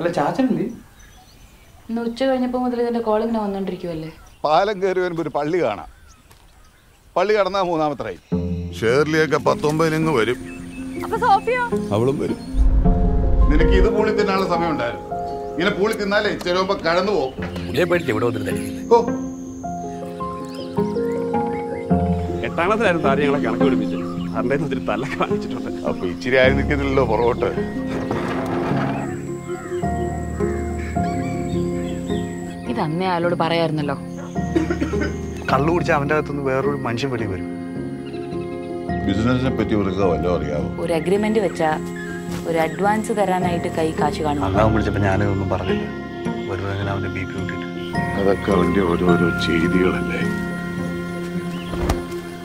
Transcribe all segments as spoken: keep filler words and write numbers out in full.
അല്ല ചാച്ചനില്ലേ ഇന്ന് ഉച്ച കഴിഞ്ഞപ്പോൾ മുതൽ ഇതിന്റെ കോൾ ഇങ്ങനെ വന്നുകൊണ്ടിരിക്കുകയല്ലേ. പാലം കയറി വരുമ്പോൾ ഒരു പള്ളി കാണാം. പള്ളി കടന്നാ മൂന്നാമത്തെ റൈ. ഷേർലിയൊക്കെ പത്തൊമ്പതിനങ്ങ് വരും. അപ്പോൾ സോഫിയോ അവളും വരും. നിനക്ക് ഇത് പൂളി തിന്നാനുള്ള സമയം ഉണ്ടായിരുന്നു. ഇങ്ങനെ പൂളി തിന്നാലേ ചിലപ്പോൾ കടന്നു പോകും. പുള്ളിയെ പേടിച്ച് ഇവിടെ വന്നിരുന്നില്ലേ. ഓ എട്ടാം ക്ലാസ്സിലായിരുന്നു താരം ഞങ്ങളെ കണക്ക് പിടിപ്പിച്ചു. അതിൻ്റെ ഒത്തിരി തല കാണിച്ചിട്ടുണ്ട്. അപ്പോൾ ഇച്ചിരി ആയി നിൽക്കുന്നില്ലല്ലോ പുറകോട്ട്. ഇത് അന്നേ അയാളോട് പറയായിരുന്നല്ലോ. കള്ളു കുടിച്ചാൽ അവൻ്റെ അകത്തുനിന്ന് വേറൊരു മനുഷ്യൻ വെളിയിൽ വരും. ബിസിനസിനെ പറ്റി വല്ലതും അറിയാമോ? ഒരു അഗ്രിമെന്റ് വെച്ചാ ഒരു അഡ്വാൻസ് തരാനായിട്ട് കൈ കാശ് കാണും. അതാവും വിളിച്ചപ്പോൾ ഞാനൊന്നും പറഞ്ഞില്ല. ഒരുവനെ അവൻ്റെ ബി പി കൂട്ടിട്ട് അതൊക്കെ അവൻ്റെ ഓരോരോ ചെയ്തികളല്ലേ.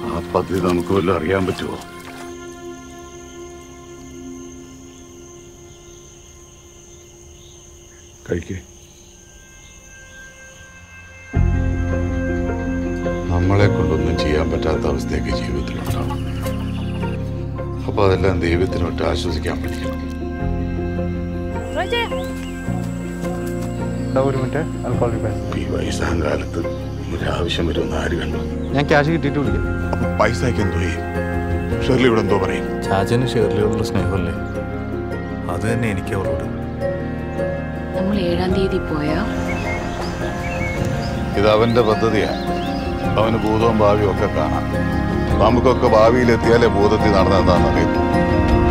ആ പദ്ധതി നമുക്ക് വല്ലതും അറിയാൻ പറ്റുമോ? കഴിക്കേ. നമ്മളെ കൊണ്ടൊന്നും ചെയ്യാൻ പറ്റാത്ത അവസ്ഥയൊക്കെ ജീവിതത്തിലുണ്ടാവും. അപ്പൊ അതെല്ലാം ദൈവത്തിനൊട്ട് ആശ്വസിക്കാൻ പറ്റില്ല. വയസ്സാം കാലത്ത് ഒരാവശ്യം വരുമെന്ന് ആര് കണ്ടു? ഞാൻ ക്യാഷ് കിട്ടിയിട്ട് വിളിക്കും. അപ്പൊ പൈസ എന്തോ ഷേർലി ഇവിടെ എന്തോ പറയും. ചാച്ചന് ഷേർലിയോടുള്ള സ്നേഹമല്ലേ, അത് തന്നെ എനിക്ക് അവളോട്. നമ്മൾ ഏഴാം തീയതി പോയാ ഇത് അവന്റെ പദ്ധതിയാണ്. അവന് ഭൂതവും ഭാവിയും ഒക്കെ കാണാം. നമുക്കൊക്കെ ഭാവിയിലെത്തിയാലേ ഭൂതത്തിൽ നടന്നെന്താണെന്നറിയൂ.